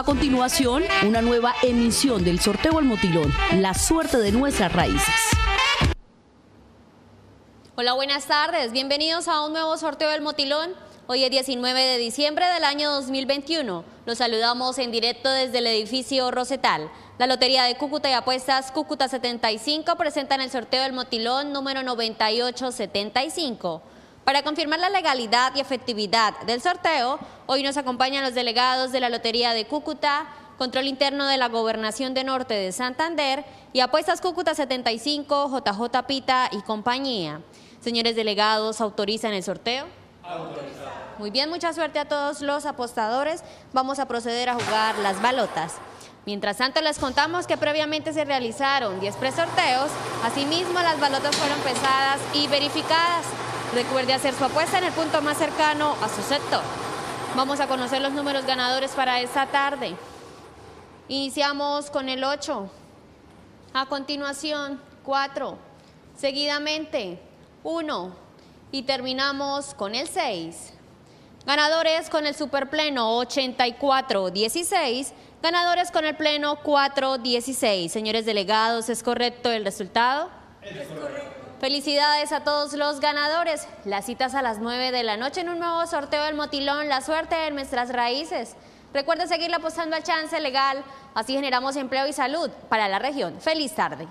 A continuación, una nueva emisión del sorteo El Motilón, la suerte de nuestras raíces. Hola, buenas tardes. Bienvenidos a un nuevo sorteo del Motilón. Hoy es 19 de diciembre del año 2021. Los saludamos en directo desde el edificio Rosetal. La Lotería de Cúcuta y Apuestas Cúcuta 75 presentan el sorteo del Motilón número 9875. Para confirmar la legalidad y efectividad del sorteo, hoy nos acompañan los delegados de la Lotería de Cúcuta, Control Interno de la Gobernación de Norte de Santander y Apuestas Cúcuta 75, JJ Pita y compañía. Señores delegados, ¿autorizan el sorteo? Autorizado. Muy bien, mucha suerte a todos los apostadores. Vamos a proceder a jugar las balotas. Mientras tanto, les contamos que previamente se realizaron 10 presorteos. Asimismo, las balotas fueron pesadas y verificadas. Recuerde hacer su apuesta en el punto más cercano a su sector. Vamos a conocer los números ganadores para esta tarde. Iniciamos con el 8, a continuación 4, seguidamente 1 y terminamos con el 6. Ganadores con el superpleno 84-16, ganadores con el pleno 4-16. Señores delegados, ¿es correcto el resultado? Es correcto. Felicidades a todos los ganadores. Las citas a las 9 de la noche en un nuevo sorteo del Motilón, la suerte de nuestras raíces. Recuerden seguir apostando al chance legal, así generamos empleo y salud para la región. Feliz tarde.